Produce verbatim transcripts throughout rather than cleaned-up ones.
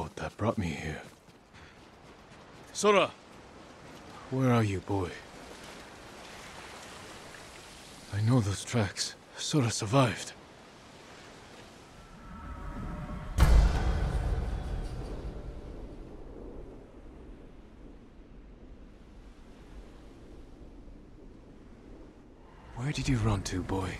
boat that brought me here. Sora! Where are you, boy? I know those tracks. Sora survived. Where did you run to, boy?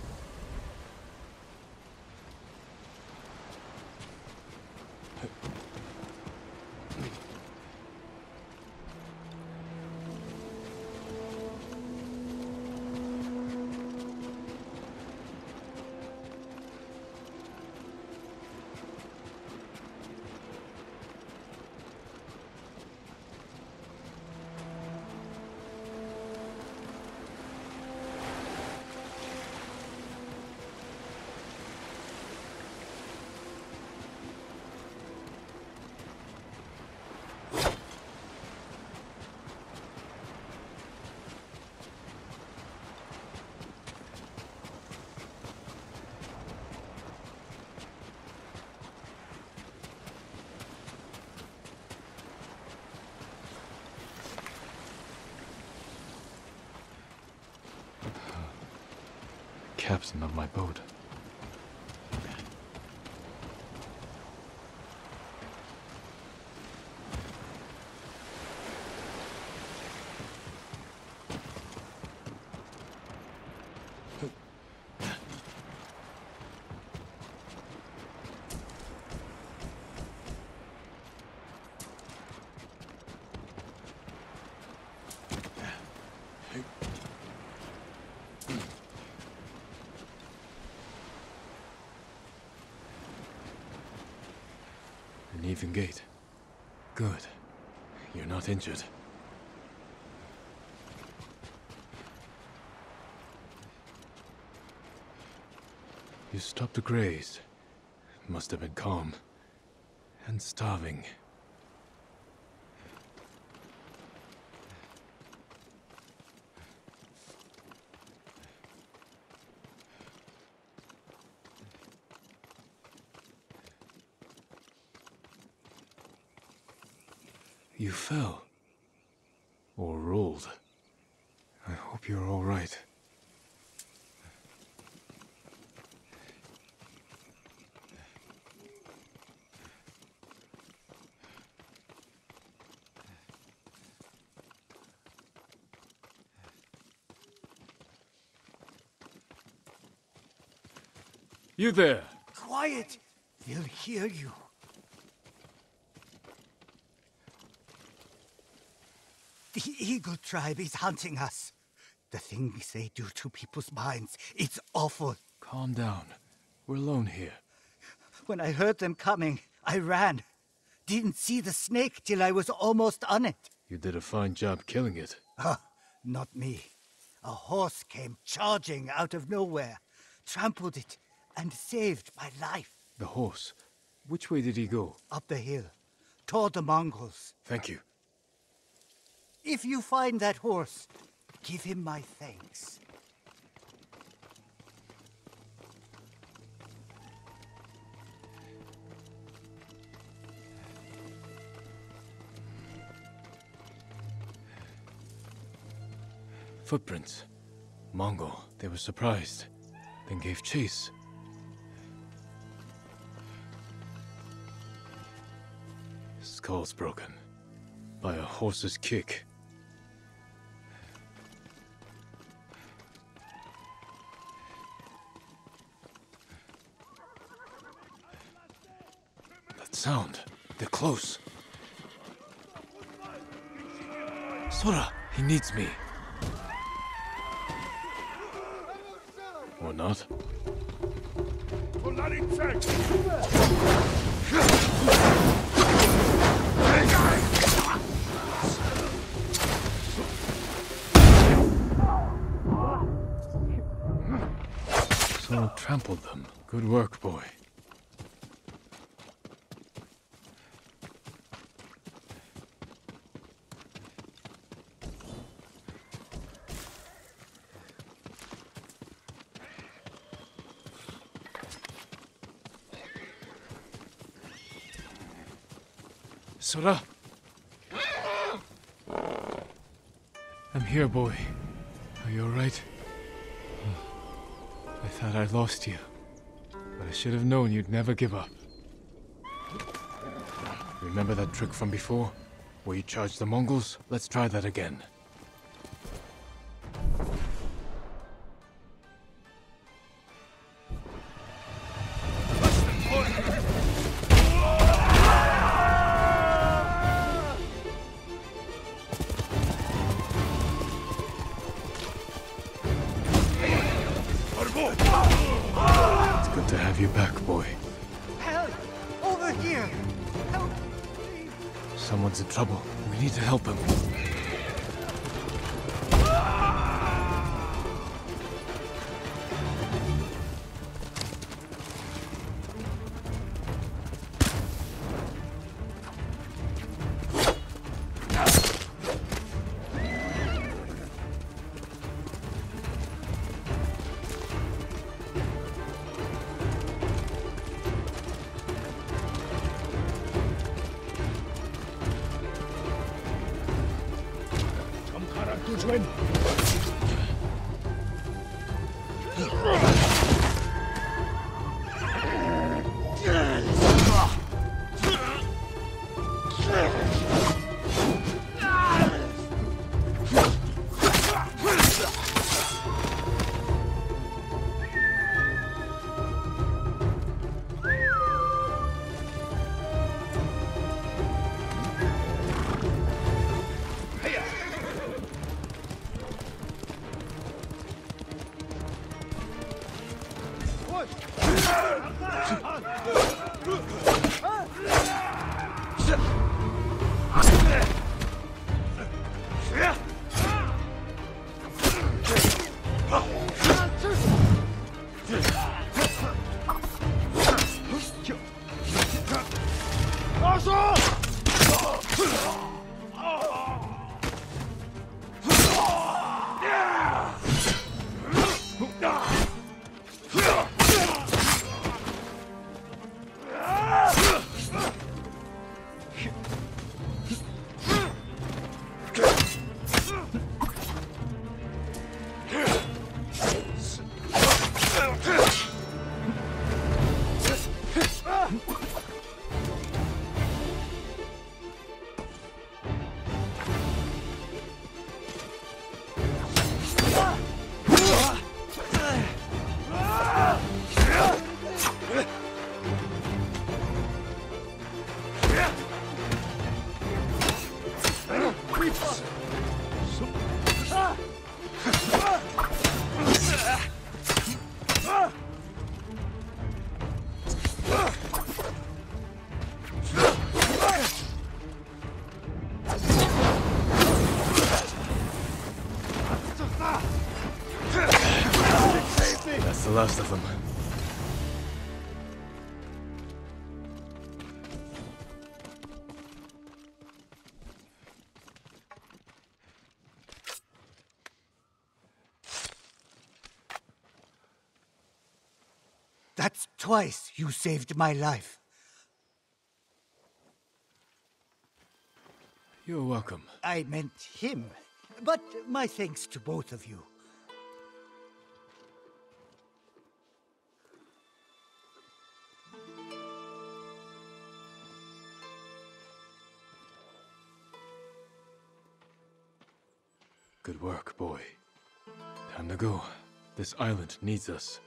Captain of my boat. Even gate. Good. You're not injured. You stopped to graze. Must have been calm. And starving. You fell. Or rolled. I hope you're all right. You there! Quiet! They'll hear you. The Eagle tribe is hunting us. The things they do to people's minds, it's awful. Calm down. We're alone here. When I heard them coming, I ran. Didn't see the snake till I was almost on it. You did a fine job killing it. Uh, not me. A horse came charging out of nowhere, trampled it, and saved my life. The horse? Which way did he go? Up the hill, toward the Mongols. Thank you. If you find that horse, give him my thanks. Footprints. Mongol. They were surprised, then gave chase. Skull's broken by a horse's kick. Sound. They're close. Sora! He needs me. Or not. Sora trampled them. Good work, boy. Sora. I'm here, boy. Are you alright? I thought I lost you. But I should have known you'd never give up. Remember that trick from before? Where you charged the Mongols? Let's try that again. Last of them. That's twice you saved my life. You're welcome. I meant him, but my thanks to both of you. Good work, boy. Time to go. This island needs us.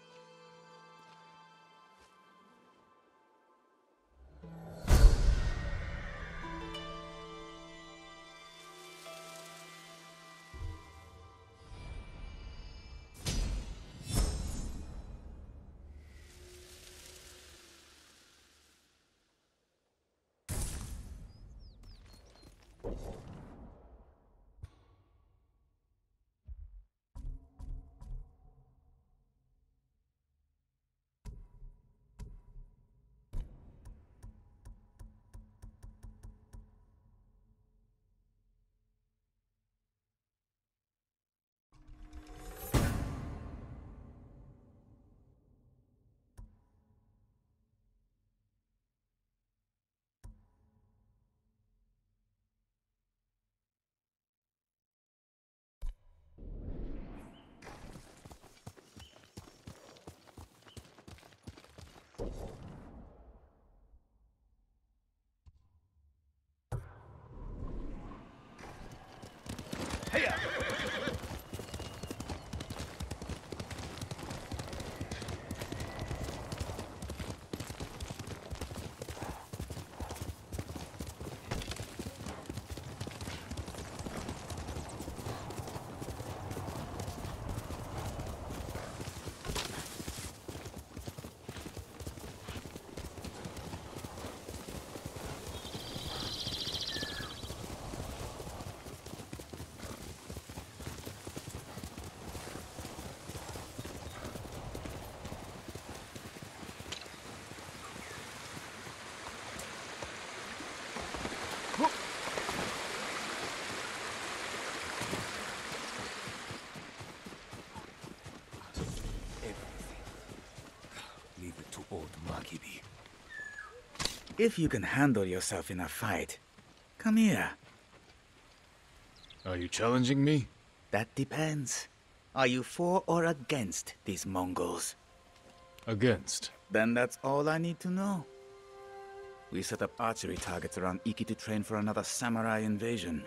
If you can handle yourself in a fight, come here. Are you challenging me? That depends. Are you for or against these Mongols? Against. Then that's all I need to know. We set up archery targets around Iki to train for another samurai invasion.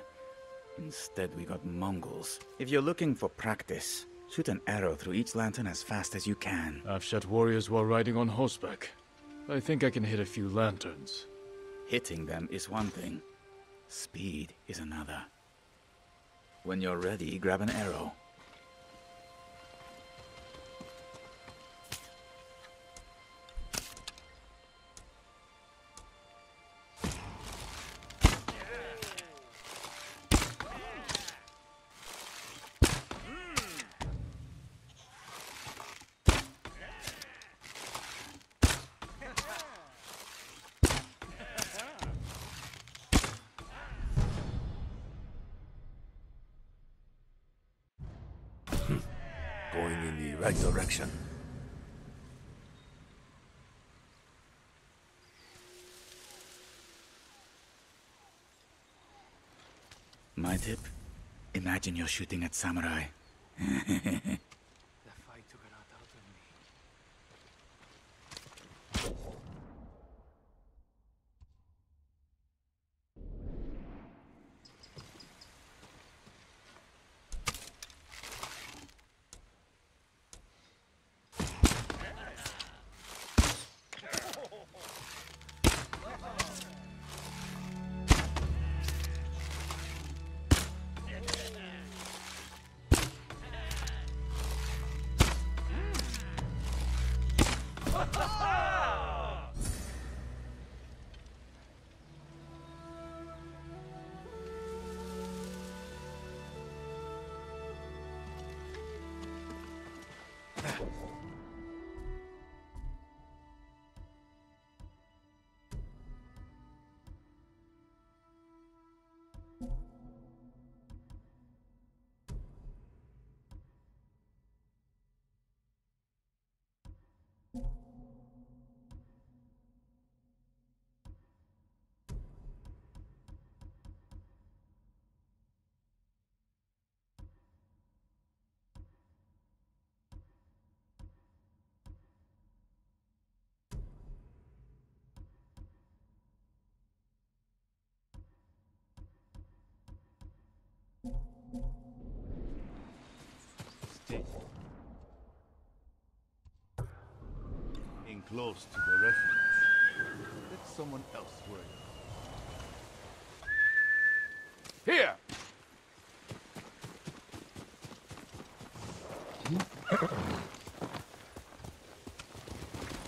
Instead, we got Mongols. If you're looking for practice, shoot an arrow through each lantern as fast as you can. I've shot warriors while riding on horseback. I think I can hit a few lanterns. Hitting them is one thing. Speed is another. When you're ready, grab an arrow. Direction. My tip? Imagine you're shooting at samurai. Close to the refuge. Let someone else worry. Here!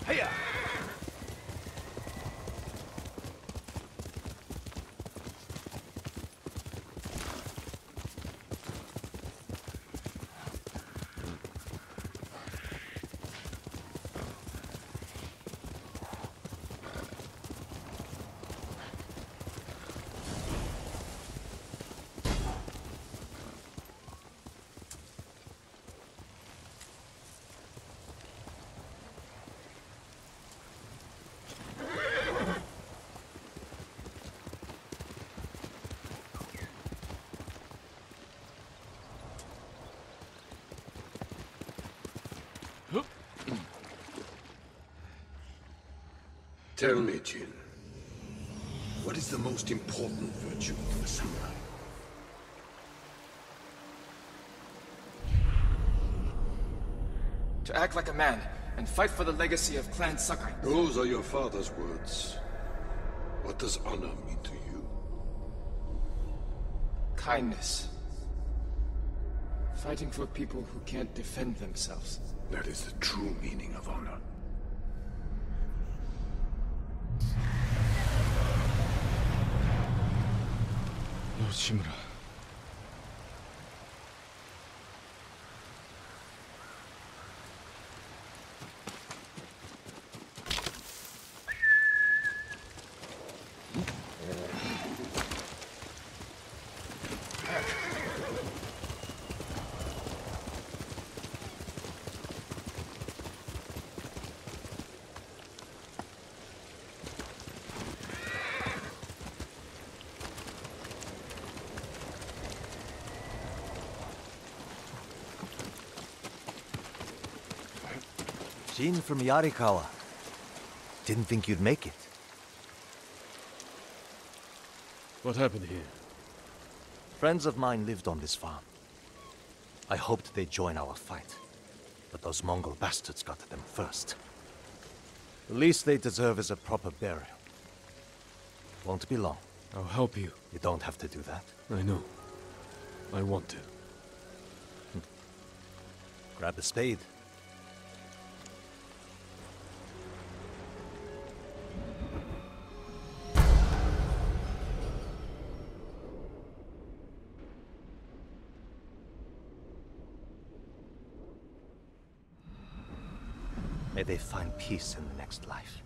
Hiya! Tell me, Jin, what is the most important virtue of a samurai? To act like a man and fight for the legacy of Clan Sakai. Those are your father's words. What does honor mean to you? Kindness. Fighting for people who can't defend themselves. That is the true meaning of honor. Tsushima. Jin from Yarikawa. Didn't think you'd make it. What happened here? Friends of mine lived on this farm. I hoped they'd join our fight, but those Mongol bastards got to them first. The least they deserve is a proper burial. Won't be long. I'll help you. You don't have to do that. I know. I want to. Hm. Grab a spade. May they find peace in the next life.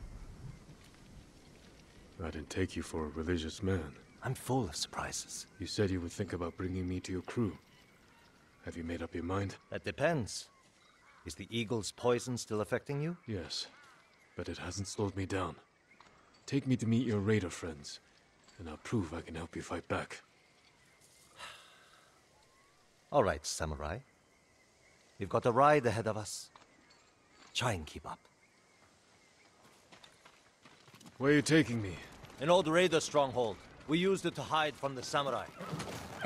I didn't take you for a religious man. I'm full of surprises. You said you would think about bringing me to your crew. Have you made up your mind? That depends. Is the eagle's poison still affecting you? Yes, but it hasn't slowed me down. Take me to meet your raider friends, and I'll prove I can help you fight back. All right, samurai. We've got a ride ahead of us. Try and keep up. Where are you taking me? An old raider stronghold. We used it to hide from the samurai.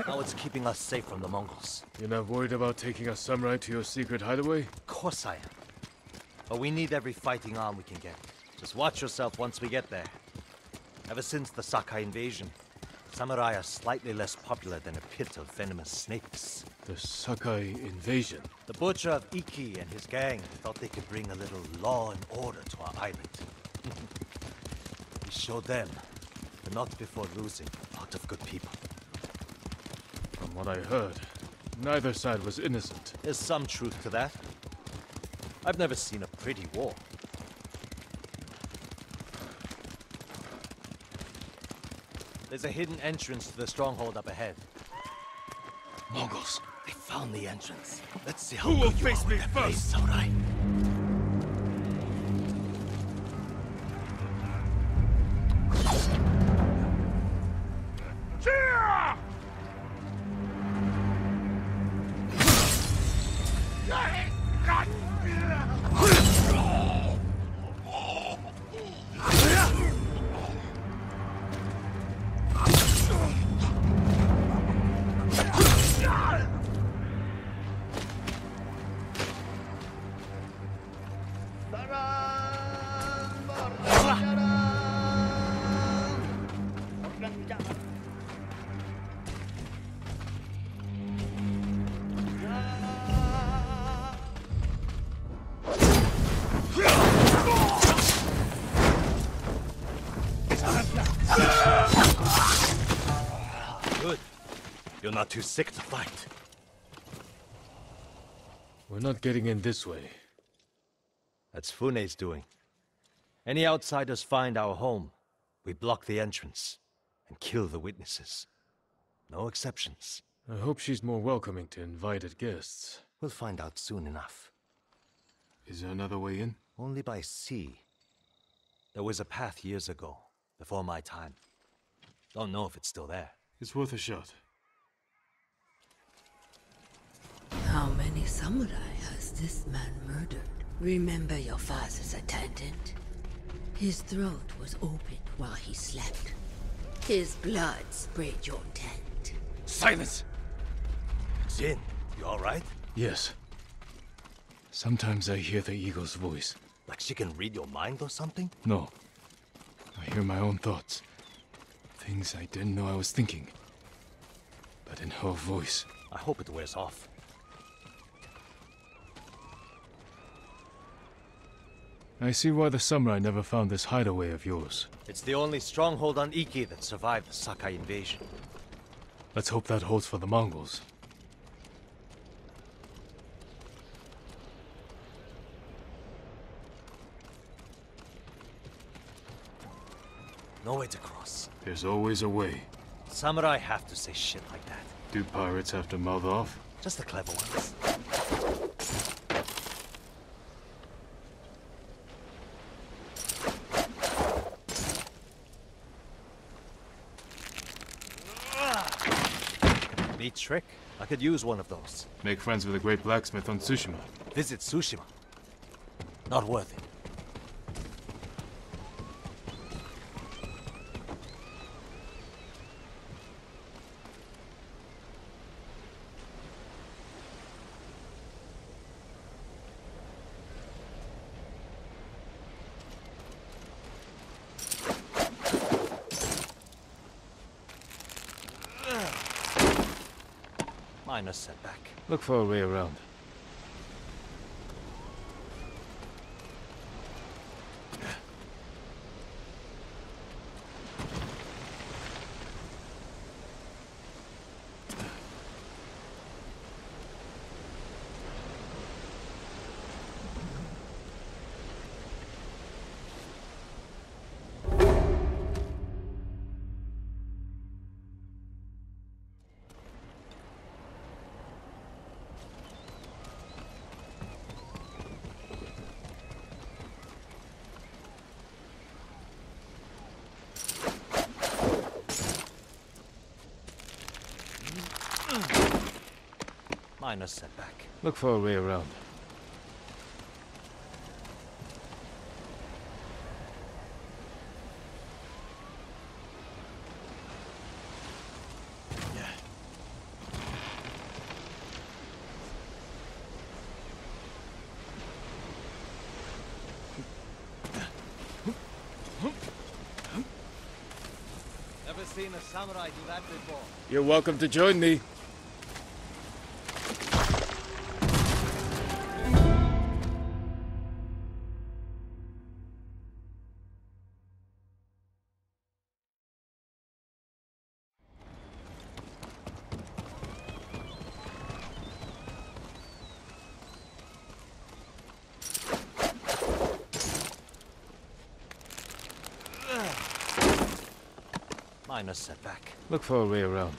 Now it's keeping us safe from the Mongols. You're not worried about taking us samurai to your secret hideaway? Of course I am. But we need every fighting arm we can get. Just watch yourself once we get there. Ever since the Sakai invasion, samurai are slightly less popular than a pit of venomous snakes. The Sakai invasion? The butcher of Iki and his gang thought they could bring a little law and order to our island. We showed them, but not before losing a lot of good people. From what I heard, neither side was innocent. There's some truth to that. I've never seen a pretty war. There's a hidden entrance to the stronghold up ahead. Mongols! They found the entrance. Let's see how Who will face me first? Place, samurai. Not too sick to fight. We're not getting in this way. That's Fune's doing. Any outsiders find our home, we block the entrance and kill the witnesses. No exceptions. I hope she's more welcoming to invited guests. We'll find out soon enough. Is there another way in? Only by sea. There was a path years ago, before my time. Don't know if it's still there. It's worth a shot. How many samurai has this man murdered? Remember your father's attendant? His throat was open while he slept. His blood sprayed your tent. Silence! Jin, you alright? Yes. Sometimes I hear the eagle's voice. Like she can read your mind or something? No. I hear my own thoughts. Things I didn't know I was thinking. But in her voice. I hope it wears off. I see why the samurai never found this hideaway of yours. It's the only stronghold on Iki that survived the Sakai invasion. Let's hope that holds for the Mongols. No way to cross. There's always a way. Samurai have to say shit like that. Do pirates have to mouth off? Just the clever ones. Trick. I could use one of those. Make friends with a great blacksmith on Tsushima. Visit Tsushima. Not worth it. Minor setback. Look for a way around. Minor setback. Look for a way around. Yeah. Never seen a samurai do that before. You're welcome to join me. Minor setback. Look for a way around.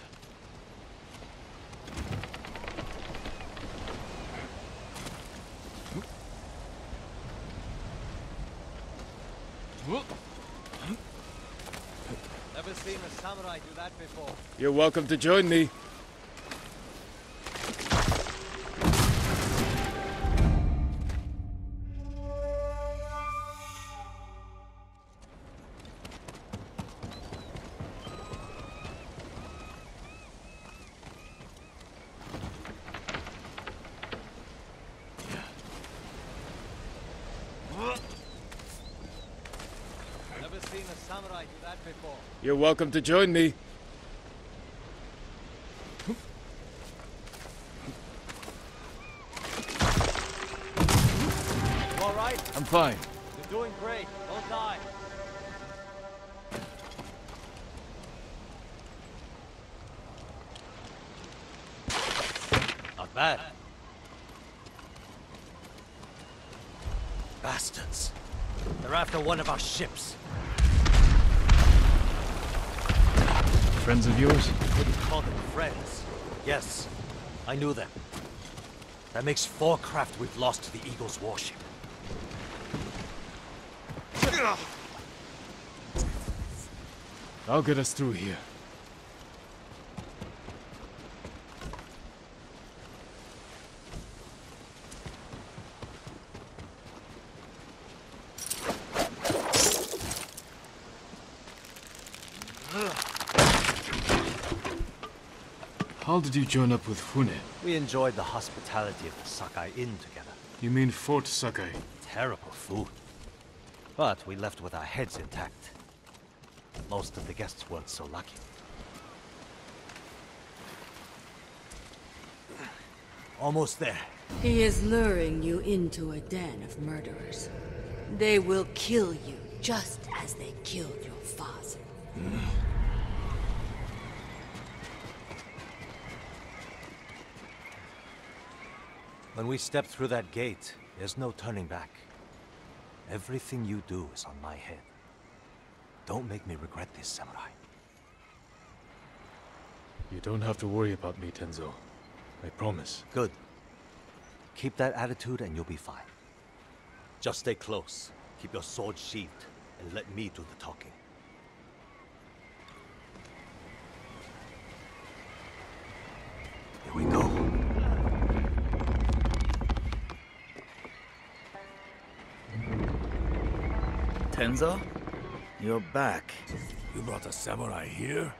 Never seen a samurai do that before. You're welcome to join me. You're welcome to join me. You all right? I'm fine. You're doing great. Don't die. Not bad. Bastards. They're after one of our ships. Friends of yours? I wouldn't call them friends. Yes, I knew them. That makes four craft we've lost to the Eagle's warship. I'll get us through here. How did you join up with Fune? We enjoyed the hospitality of the Sakai Inn together. You mean Fort Sakai? Terrible food. But we left with our heads intact. Most of the guests weren't so lucky. Almost there. He is luring you into a den of murderers. They will kill you just as they killed your father. Mm. When we step through that gate, there's no turning back. Everything you do is on my head. Don't make me regret this, samurai. You don't have to worry about me, Tenzo. I promise. Good. Keep that attitude and you'll be fine. Just stay close, keep your sword sheathed, and let me do the talking. Here we go. Tenzo, you're back. You brought a samurai here?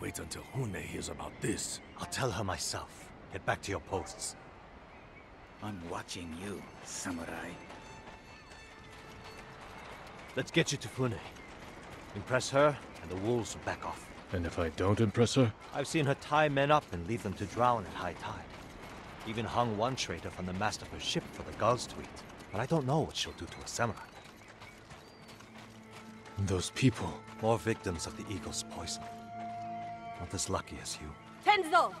Wait until Fune hears about this. I'll tell her myself. Get back to your posts. I'm watching you, samurai. Let's get you to Fune. Impress her, and the wolves will back off. And if I don't impress her? I've seen her tie men up and leave them to drown at high tide. Even hung one traitor from the mast of her ship for the gulls to eat. But I don't know what she'll do to a samurai. And those people... More victims of the eagle's poison. Not as lucky as you. Tenzo!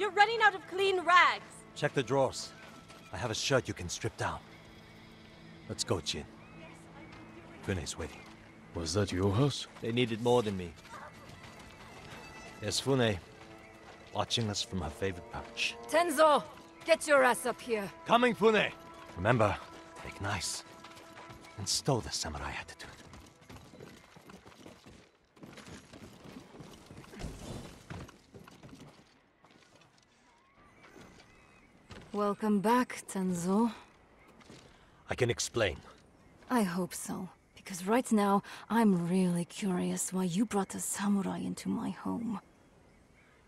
You're running out of clean rags! Check the drawers. I have a shirt you can strip down. Let's go, Jin. Fune's waiting. Was that your house? They needed more than me. There's Fune, watching us from her favorite pouch. Tenzo! Get your ass up here! Coming, Fune! Remember, take nice. And stow the samurai attitude. Welcome back, Tenzo. I can explain. I hope so. Because right now, I'm really curious why you brought a samurai into my home.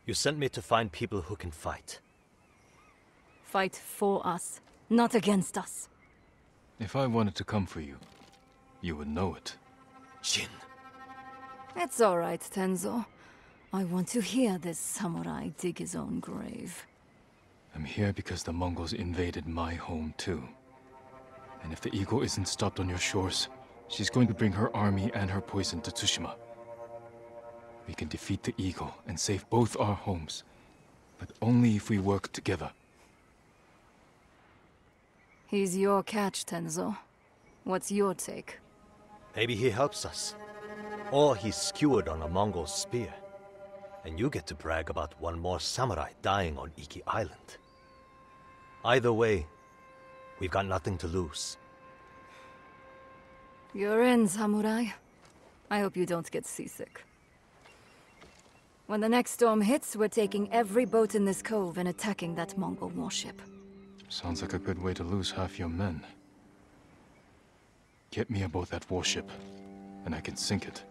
You sent me to find people who can fight. Fight for us, not against us. If I wanted to come for you, you would know it. Jin. It's all right, Tenzo. I want to hear this samurai dig his own grave. I'm here because the Mongols invaded my home, too. And if the eagle isn't stopped on your shores, she's going to bring her army and her poison to Tsushima. We can defeat the eagle and save both our homes, but only if we work together. He's your catch, Tenzo. What's your take? Maybe he helps us. Or he's skewered on a Mongol spear. And you get to brag about one more samurai dying on Iki Island. Either way, we've got nothing to lose. You're in, samurai. I hope you don't get seasick. When the next storm hits, we're taking every boat in this cove and attacking that Mongol warship. Sounds like a good way to lose half your men. Get me aboard that warship, and I can sink it.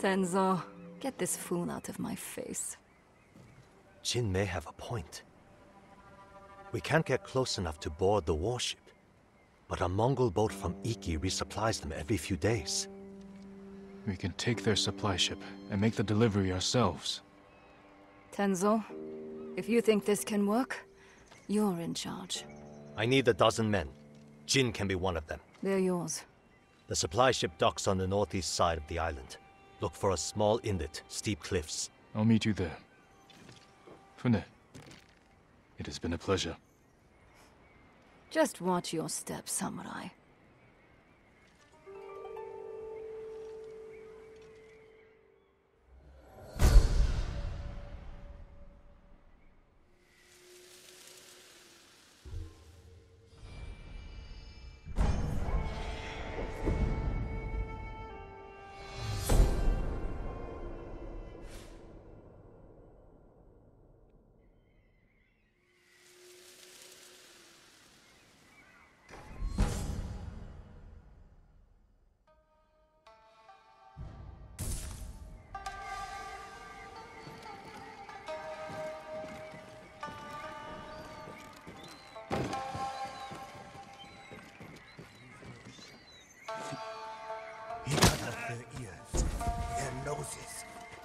Tenzo, get this fool out of my face. Jin may have a point. We can't get close enough to board the warship, but a Mongol boat from Iki resupplies them every few days. We can take their supply ship and make the delivery ourselves. Tenzo, if you think this can work, you're in charge. I need a dozen men. Jin can be one of them. They're yours. The supply ship docks on the northeast side of the island. Look for a small inlet, steep cliffs. I'll meet you there. Fune, it has been a pleasure. Just watch your step, samurai.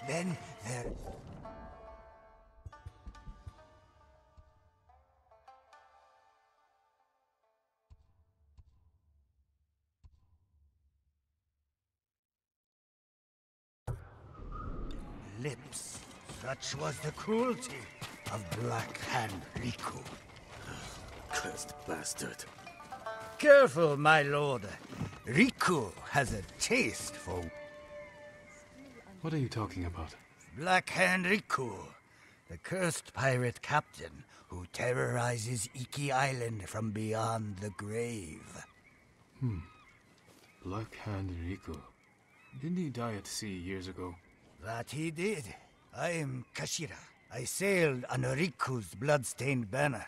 Then there... Lips. Such was the cruelty of Black Hand Riku. Cursed bastard. Careful, my lord. Riku has a taste for... What are you talking about? Black Hand Riku, the cursed pirate captain who terrorizes Iki Island from beyond the grave. Hmm. Black Hand Riku. Didn't he die at sea years ago? That he did. I'm Kashira. I sailed on Riku's bloodstained banner.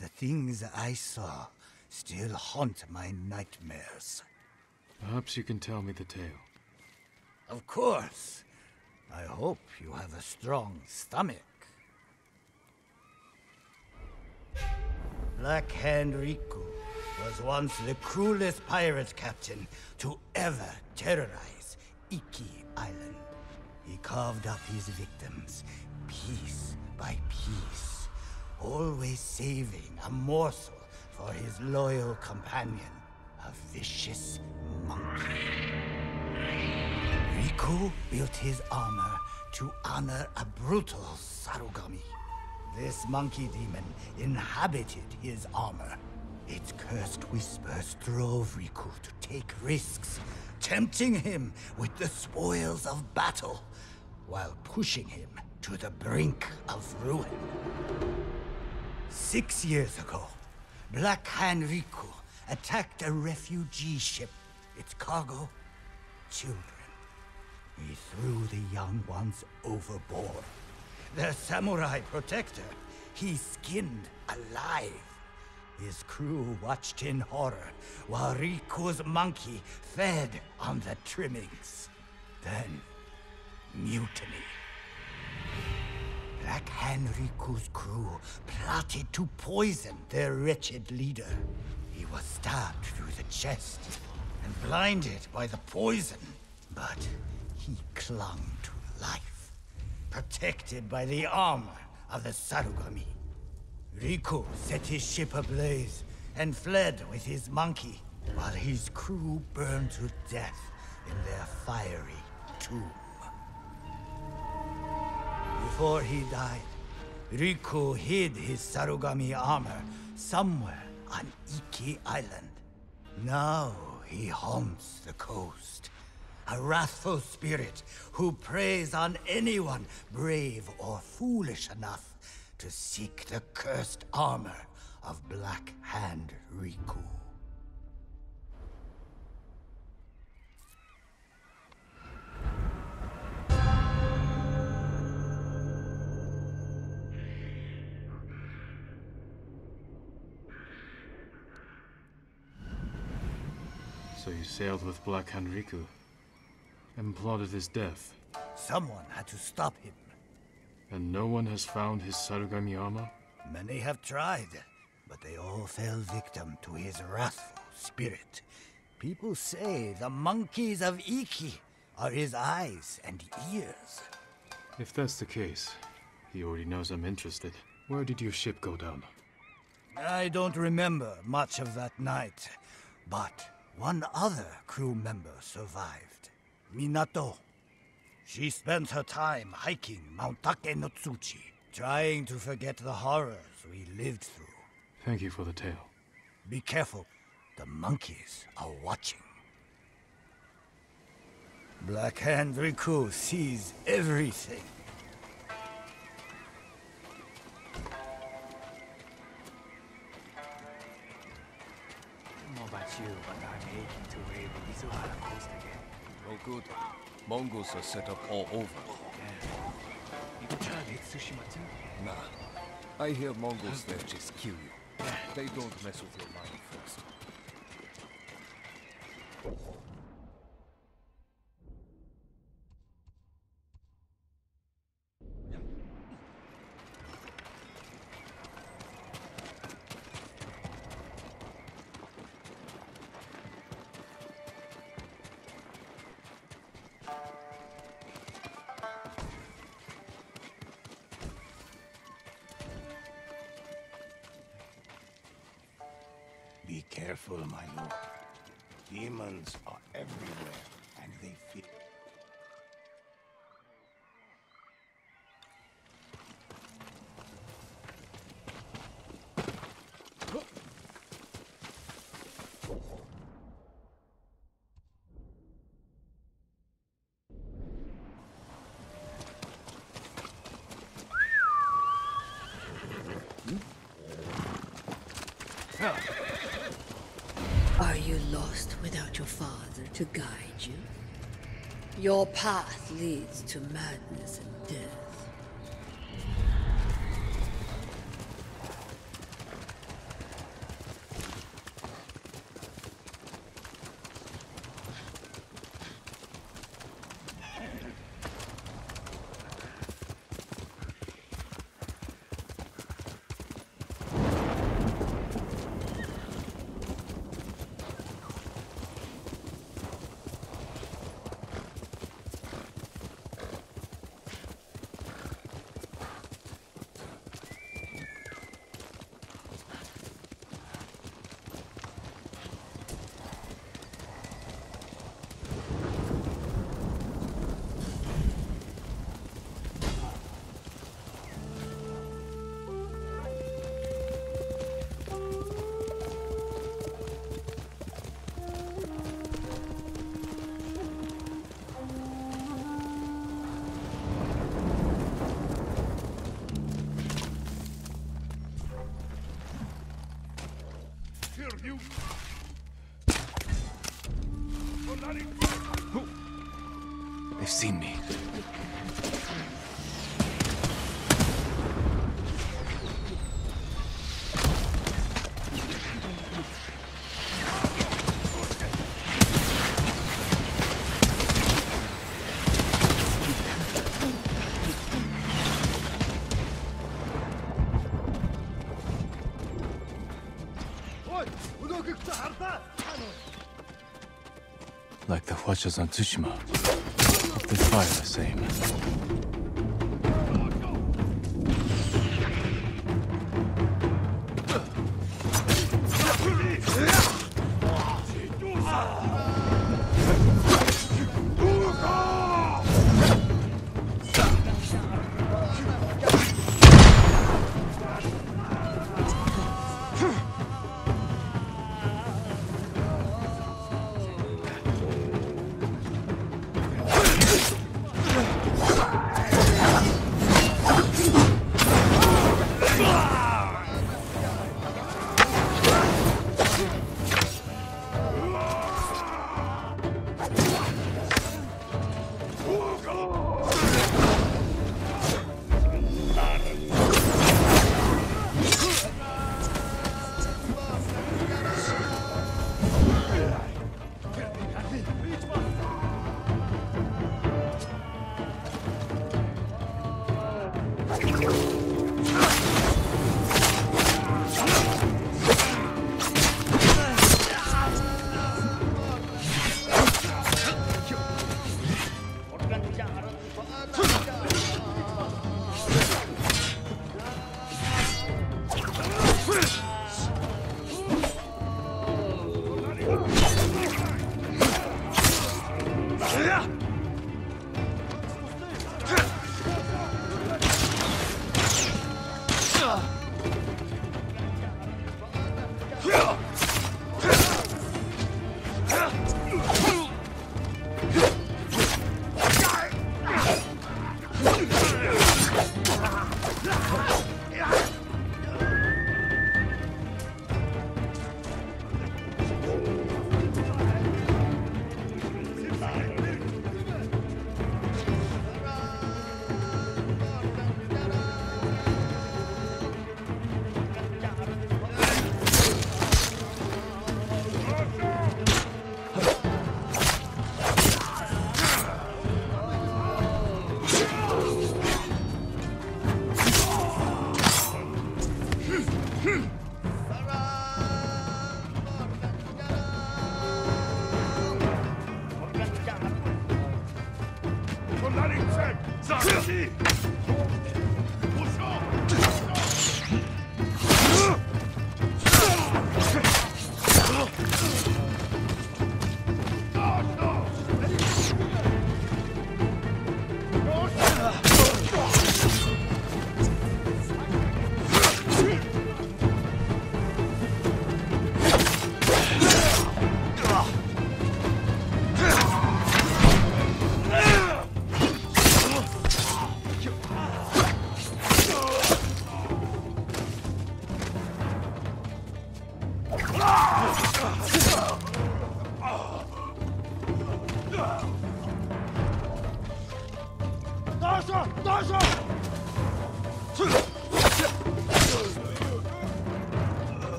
The things I saw still haunt my nightmares. Perhaps you can tell me the tale. Of course. I hope you have a strong stomach. Black Hand Riku was once the cruelest pirate captain to ever terrorize Iki Island. He carved up his victims, piece by piece, always saving a morsel for his loyal companion, a vicious monkey. Riku built his armor to honor a brutal Sarugami. This monkey demon inhabited his armor. Its cursed whispers drove Riku to take risks, tempting him with the spoils of battle, while pushing him to the brink of ruin. Six years ago, Black Hand Riku attacked a refugee ship, its cargo, children. He threw the young ones overboard. Their samurai protector, he skinned alive. His crew watched in horror while Riku's monkey fed on the trimmings. Then, mutiny. Black Hand Riku's crew plotted to poison their wretched leader. He was stabbed through the chest and blinded by the poison, but he clung to life, protected by the armor of the Sarugami. Riku set his ship ablaze and fled with his monkey, while his crew burned to death in their fiery tomb. Before he died, Riku hid his Sarugami armor somewhere on Iki Island. Now he haunts the coast. A wrathful spirit who preys on anyone brave or foolish enough to seek the cursed armor of Black Hand Riku. So you sailed with Black Hand Riku and plotted his death. Someone had to stop him. And no one has found his Sarugami armor? Many have tried, but they all fell victim to his wrathful spirit. People say the monkeys of Iki are his eyes and ears. If that's the case, he already knows I'm interested. Where did your ship go down? I don't remember much of that night, but one other crew member survived. Minato. She spent her time hiking Mount Take no Tsuchi, trying to forget the horrors we lived through. Thank you for the tale. Be careful. The monkeys are watching. Black Hand Riku sees everything. I don't know about you, but I'm aching to wave the Mizuha coast again. Oh good. Mongols are set up all over. Yeah. You tried to hit Tsushima too? Nah. I hear Mongols there just kill you. Yeah. They don't mess with your mind first. Be careful, my lord. Demons are everywhere, and they fear. To guide you. Your path leads to madness and death. you. They've seen me. Like the Watchers on Tsushima, they fire the same.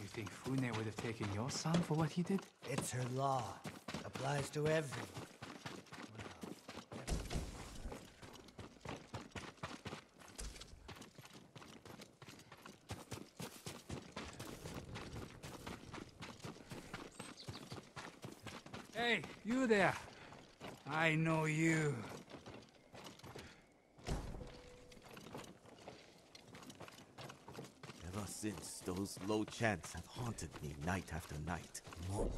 You think Fune would have taken your son for what he did? It's her law. It applies to everyone. Hey, you there. I know you. Ever since, those low chants have haunted me night after night. More.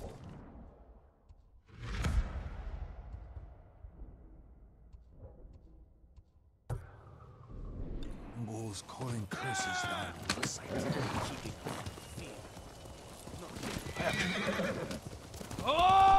Mongols calling curses down on the site, keeping them from fear. Oh!